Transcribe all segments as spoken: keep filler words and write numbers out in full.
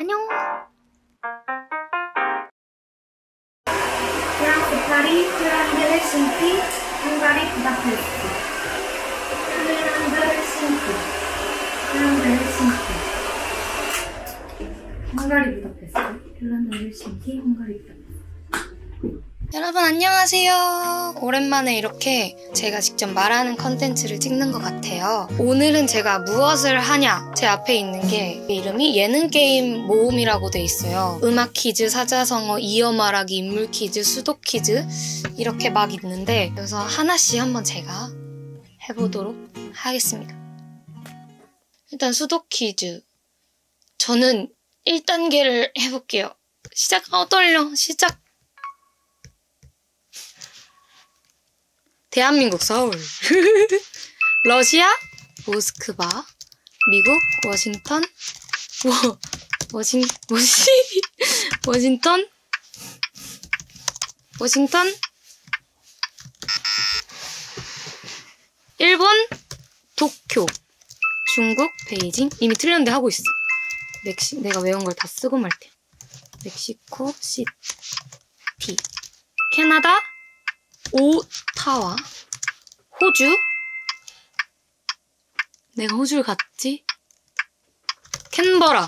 안녕. 프랑스 파리, 폴란드 헬싱키, 헝가리 부다페스트. 폴란드 헬싱키, 폴란드 헬싱키, 헝가리 부다페스트. 폴란드 헬싱키, 헝가리 부다페스트. 여러분 안녕하세요. 오랜만에 이렇게 제가 직접 말하는 컨텐츠를 찍는 것 같아요. 오늘은 제가 무엇을 하냐, 제 앞에 있는 게 이름이 예능게임 모음이라고 돼 있어요. 음악 퀴즈, 사자성어, 이어 말하기, 인물 퀴즈, 수도 퀴즈 이렇게 막 있는데, 그래서 하나씩 한번 제가 해보도록 하겠습니다. 일단 수도 퀴즈, 저는 일 단계를 해볼게요. 시작. 어 떨려. 시작. 대한민국 서울, 러시아 모스크바, 미국 워싱턴 워, 워싱 워시 워싱턴 워싱턴 일본 도쿄, 중국 베이징. 이미 틀렸는데 하고 있어. 멕시 내가 외운 걸 다 쓰고 말게. 멕시코 시티, 캐나다 오타와, 호주. 내가 호주를 갔지? 캔버라,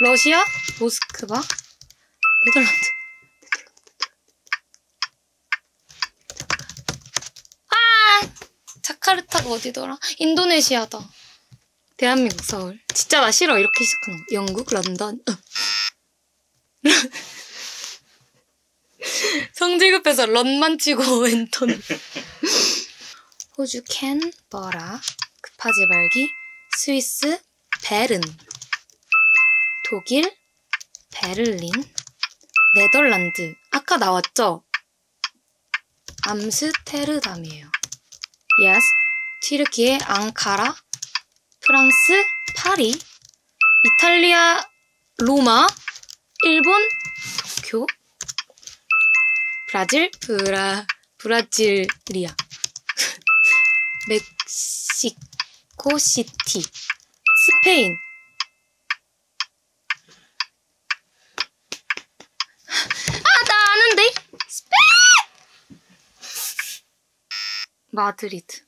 러시아 모스크바, 네덜란드. 아, 자카르타가 어디더라? 인도네시아다. 대한민국 서울. 진짜 나 싫어 이렇게 시작하는 거. 영국 런던. 성질급해서 런만 치고 엔터는. 호주 캔버라, 급하지 말기, 스위스 베른, 독일 베를린, 네덜란드 아까 나왔죠? 암스테르담이에요. 예스. 튀르키예 앙카라, 프랑스 파리, 이탈리아 로마, 일본 도쿄, 브라질, 브라, 브라질리아, 멕시코 시티, 스페인. 아, 나 아는데? 스페인! 마드리드.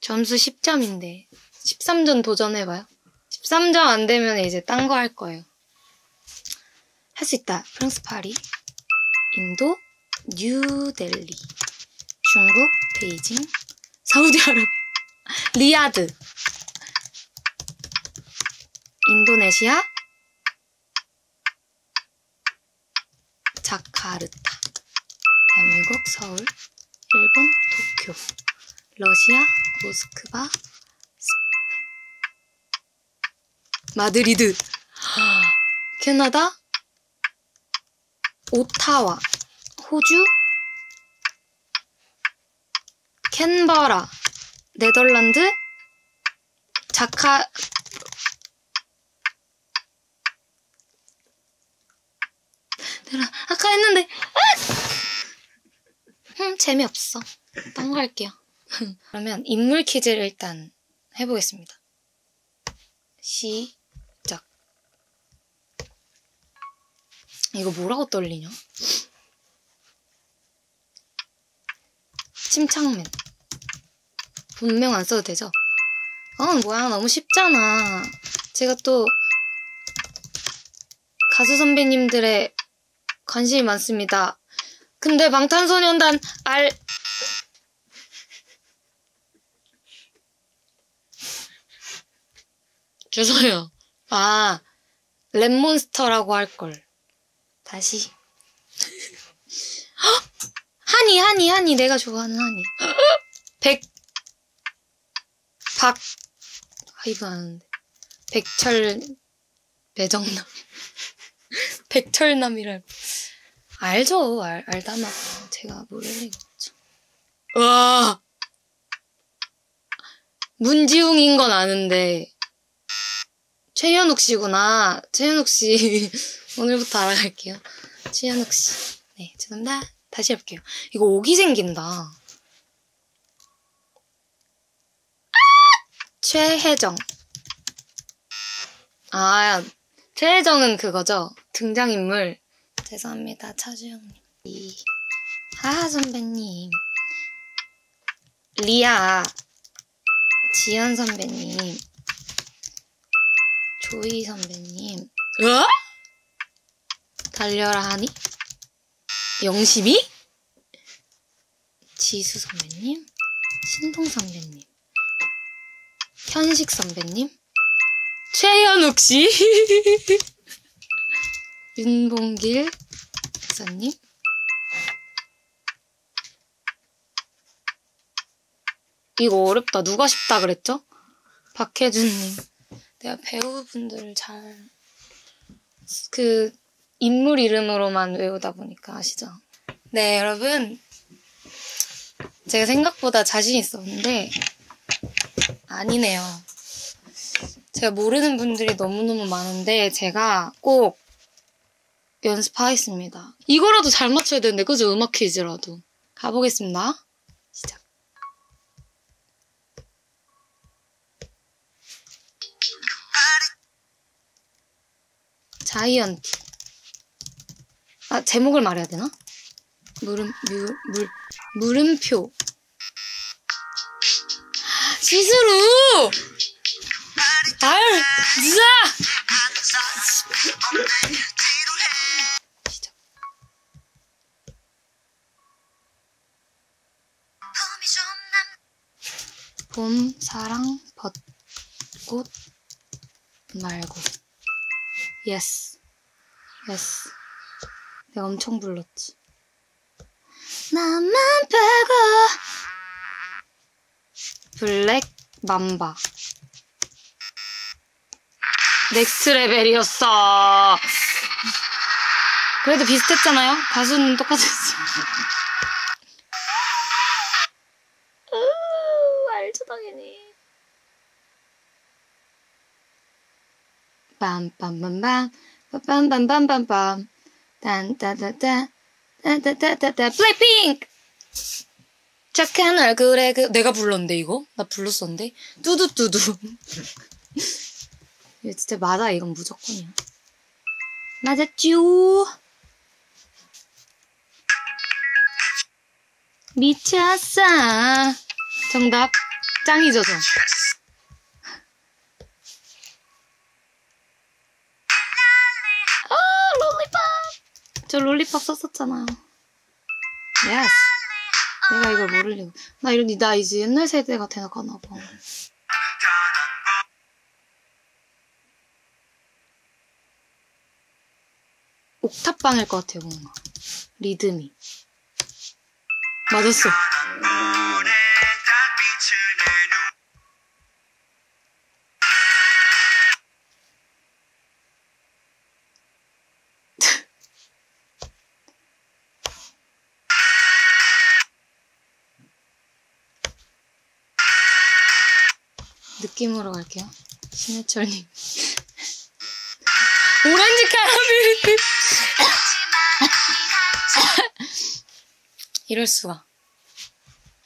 점수 십 점인데. 십삼 점 도전해봐요. 십삼 점 안 되면 이제 딴 거 할 거예요. 할 수 있다. 프랑스 파리. 인도 뉴델리, 중국 베이징, 사우디아라비아 리야드, 인도네시아 자카르타, 대한민국 서울, 일본 도쿄, 러시아 모스크바, 스페인 마드리드, 캐나다 오타와, 호주 캔버라, 네덜란드 자카 내가 아까 했는데. 음, 재미없어. 딴 거 할게요. 그러면 인물 퀴즈를 일단 해보겠습니다. 시 이거 뭐라고 떨리냐? 침착맨. 분명 안 써도 되죠? 어 뭐야, 너무 쉽잖아. 제가 또 가수 선배님들의 관심이 많습니다. 근데 방탄소년단 알... 죄송해요. 아, 랩몬스터라고 할걸. 다시. 하니, 하니, 하니. 내가 좋아하는 하니. 백, 박, 아, 이거 아는데. 백철, 매정남. 백철남이랄. 알죠. 알, 알다마. 제가 모르는 거죠. 와. 문지웅인 건 아는데. 최현욱 씨구나. 최현욱 씨. 오늘부터 알아갈게요. 최현욱 씨. 네, 죄송합니다. 다시 해볼게요. 이거 오기 생긴다. 아! 최혜정. 아, 최혜정은 그거죠? 등장인물. 죄송합니다, 차주영님. 이 하하 선배님, 리아, 지현 선배님, 조이 선배님. 으아? 달려라 하니? 영심이? 지수 선배님, 신동 선배님, 현식 선배님, 최현욱 씨, 윤봉길 박사님, 이거 어렵다. 누가 쉽다 그랬죠? 박혜준님. 내가 배우분들을 잘 그 인물 이름으로만 외우다 보니까 아시죠? 네, 여러분, 제가 생각보다 자신 있었는데 아니네요. 제가 모르는 분들이 너무너무 많은데 제가 꼭 연습하겠습니다. 이거라도 잘 맞춰야 되는데, 그죠? 음악 퀴즈라도. 가보겠습니다. 시작. 자이언티. 아, 제목을 말해야 되나? 물음, 물, 물, 물음표. 지수루! 아유, 진짜! 시작. 봄, 사랑, 벚꽃, 말고. 예스. 예스. 내가 엄청 불렀지. 나만 빼고. 블랙 맘바. 넥스트 레벨이었어. 그래도 비슷했잖아요? 가수는 똑같았어. 으, 알죠, 당연히. 빰빰빰빰, 빰빰빰빰빰. 딴따따따, 딴따따따따, 블랙핑크! 착한 얼굴에 그, 내가 불렀는데, 이거? 나 불렀었는데? 뚜두뚜두. 이거 진짜 맞아, 이건 무조건이야. 맞았쥬? 미쳤어. 정답. 짱이죠, 저. 저 롤리팝 썼었잖아요. 예스. 내가 이걸 모르려고. 나 이런, 나 이제 옛날 세대가 되나가나 봐. 옥탑방일 것 같아요, 뭔가. 리듬이. 맞았어. 느낌으로 갈게요. 신해철님. 오렌지카라멜. 이럴 수가.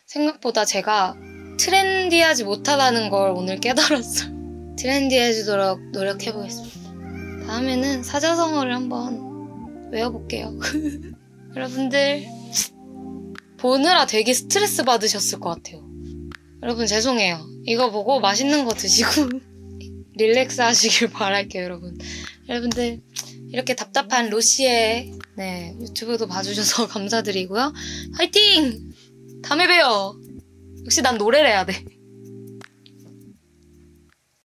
생각보다 제가 트렌디하지 못하다는 걸 오늘 깨달았어요. 트렌디해지도록 노력해보겠습니다. 다음에는 사자성어를 한번 외워볼게요. 여러분들 보느라 되게 스트레스 받으셨을 것 같아요. 여러분 죄송해요. 이거 보고 맛있는 거 드시고 릴렉스 하시길 바랄게요, 여러분. 여러분들 이렇게 답답한 로시의 네, 유튜브도 봐주셔서 감사드리고요. 화이팅! 다음에 봬요! 역시 난 노래를 해야 돼.